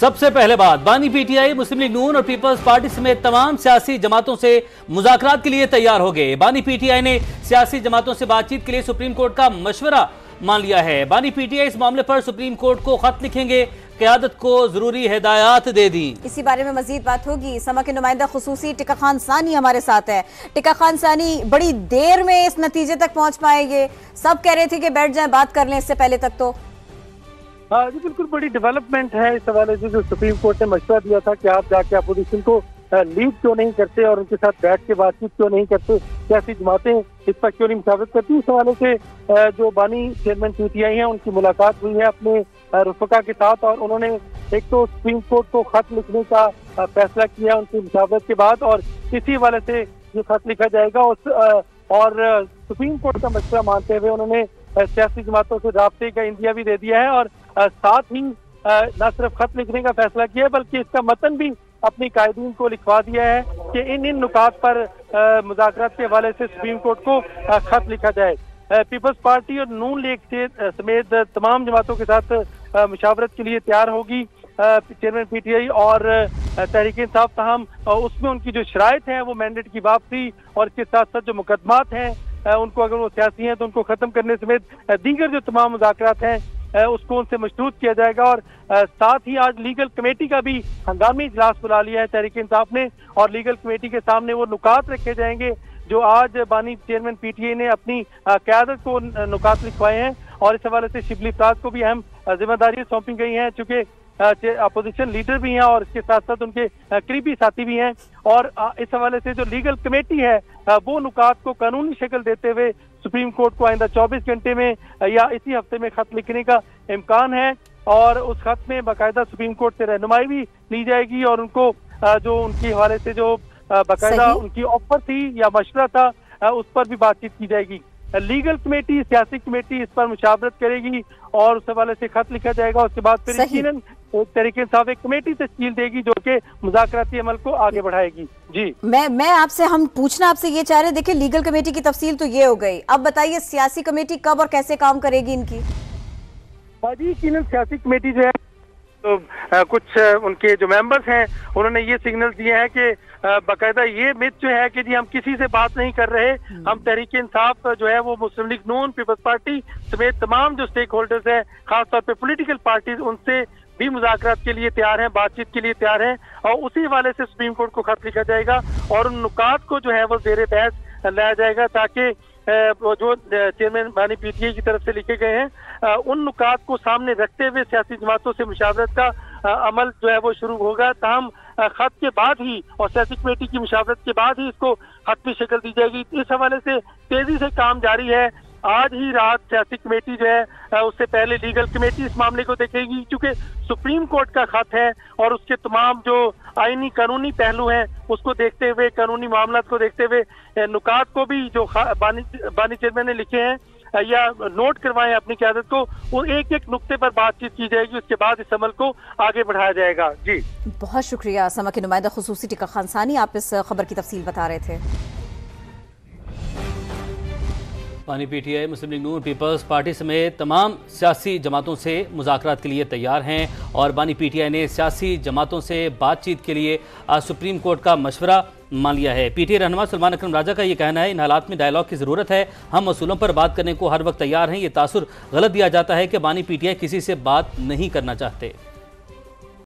सबसे पहले बात बानी पीटीआई मुस्लिम लीग नून और पीपल्स पार्टी समेत तमाम सियासी जमातों से मुज़ाकरात के लिए तैयार हो गए। बानी पीटीआई ने सियासी जमातों से बातचीत के लिए सुप्रीम कोर्ट का मशवरा मान लिया है। बानी पीटीआई इस मामले पर सुप्रीम कोर्ट को खत लिखेंगे, क़यादत को जरूरी हिदायत दे दी। इसी बारे में मजीद बात होगी। समा के नुमाइंदा खुसूसी टिक्का खान सानी हमारे साथ है। टिक्का खान सानी, बड़ी देर में इस नतीजे तक पहुँच पाएंगे, सब कह रहे थे कि बैठ जाए बात कर लें इससे पहले तक। तो हाँ जी, बिल्कुल बड़ी डेवलपमेंट है इस हवाले से। जो सुप्रीम कोर्ट ने मशवरा दिया था कि आप जाके अपोजिशन को लीड क्यों नहीं करते और उनके साथ बैठ के बातचीत क्यों नहीं करते, सियासी जमातें इस पर क्यों नहीं मुशावरत करती, इस हवाले से जो बानी चेयरमैन पीटीआई हैं उनकी मुलाकात हुई है अपने रुफका के साथ और उन्होंने एक तो सुप्रीम कोर्ट को खत लिखने का फैसला किया उनकी मुशावरत के बाद, और इसी हवाले से ये खत लिखा जाएगा। और सुप्रीम कोर्ट का मशवरा मानते हुए उन्होंने सियासी जमातों से राब्ते का इंडिया भी दे दिया है और साथ ही न सिर्फ खत लिखने का फैसला किया है बल्कि इसका मतन भी अपनी कायदीन को लिखवा दिया है कि इन नुकात पर मुज़ाकरात के हवाले से सुप्रीम कोर्ट को खत लिखा जाए। पीपल्स पार्टी और नून लीग समेत तमाम जमातों के साथ मुशावरत के लिए तैयार होगी चेयरमैन पीटीआई और तहरीक इंसाफ। तहम उसमें उनकी जो शराइत हैं वो मैंडेट की वापसी और इसके साथ साथ जो मुकदमात हैं उनको, अगर वो सियासी हैं तो उनको ख़त्म करने समेत दीगर जो तमाम मुज़ाकरात हैं उसको उनसे मशरूत किया जाएगा। और साथ ही आज लीगल कमेटी का भी हंगामी इजलास बुला लिया है तहरीक इंसाफ ने और लीगल कमेटी के सामने वो नुकात रखे जाएंगे जो आज बानी चेयरमैन पीटीआई ने अपनी क़यादत को नुकात लिखवाए हैं। और इस हवाले से शिबली फराज को भी अहम जिम्मेदारियां सौंपी गई हैं, चूँकि अपोजिशन लीडर भी हैं और इसके साथ साथ उनके करीबी साथी भी हैं। और इस हवाले से जो लीगल कमेटी है वो नुकात को कानूनी शक्ल देते हुए सुप्रीम कोर्ट को आइंदा 24 घंटे में या इसी हफ्ते में खत लिखने का इम्कान है और उस खत में बाकायदा सुप्रीम कोर्ट से रहनुमाई भी ली जाएगी और उनको जो उनके हवाले से जो बाकायदा उनकी ऑफर थी या मशवरा था उस पर भी बातचीत की जाएगी। लीगल कमेटी, सियासी कमेटी इस पर मुशावरत करेगी और उस हवाले से खत लिखा जाएगा। उसके बाद फिर यकीनन एक तरीके से एक कमेटी तश्कील देगी जो कि मुज़ाकराती अमल को आगे बढ़ाएगी। जी मैं आपसे हम पूछना आपसे ये चाह रहे, देखिए लीगल कमेटी की तफसील तो ये हो गई, अब बताइए सियासी कमेटी कब और कैसे काम करेगी इनकी। जी यकीनन सियासी कमेटी जो है तो कुछ उनके जो मेंबर्स हैं उन्होंने ये सिग्नल दिए हैं कि बाकायदा ये मिथ जो है कि जी हम किसी से बात नहीं कर रहे, हम तहरीक इंसाफ जो है वो मुस्लिम लीग नून, पीपल्स पार्टी समेत तमाम जो स्टेक होल्डर्स हैं खासतौर पे पॉलिटिकल पार्टीज उनसे भी मुज़ाकरात के लिए तैयार हैं, बातचीत के लिए तैयार हैं। और उसी हवाले से सुप्रीम कोर्ट को खत लिखा जाएगा और उन नुकात को जो है वो ज़ेरे बहस लाया जाएगा ताकि जो चेयरमैन बानी पीटीआई की तरफ से लिखे गए हैं उन नुकात को सामने रखते हुए सियासी जमातों से मुशावरत का अमल जो है वो शुरू होगा। तहम खत के बाद ही और सियासी कमेटी की मुशावरत के बाद ही इसको हतमी शक्ल दी जाएगी। इस हवाले से तेजी से काम जारी है। आज ही रात सियासी कमेटी जो है उससे पहले लीगल कमेटी इस मामले को देखेगी, क्योंकि सुप्रीम कोर्ट का खत है और उसके तमाम जो आईनी कानूनी पहलू हैं उसको देखते हुए, कानूनी मामला को देखते हुए नुकात को भी जो बानी चेयरमैन ने लिखे हैं या नोट करवाएं अपनी क़यादत को, वो एक एक नुक्ते पर बातचीत की जाएगी। उसके बाद इस अमल को आगे बढ़ाया जाएगा। जी बहुत शुक्रिया। समा के नुमाइंदा खुसूसी टिक्का खान सानी, आप इस खबर की तफसील बता रहे थे। बानी पीटीआई मुस्लिम लीग नून, पीपल्स पार्टी समेत तमाम सियासी जमातों से मुज़ाकरात के लिए तैयार हैं और बानी पीटीआई ने सियासी जमातों से बातचीत के लिए आज सुप्रीम कोर्ट का मशवरा मान लिया है। पीटीआई रहनुमा सलमान अकरम राजा का ये कहना है इन हालात में डायलॉग की ज़रूरत है, हम असूलों पर बात करने को हर वक्त तैयार हैं। ये तासुर गलत दिया जाता है कि बानी पीटीआई किसी से बात नहीं करना चाहते।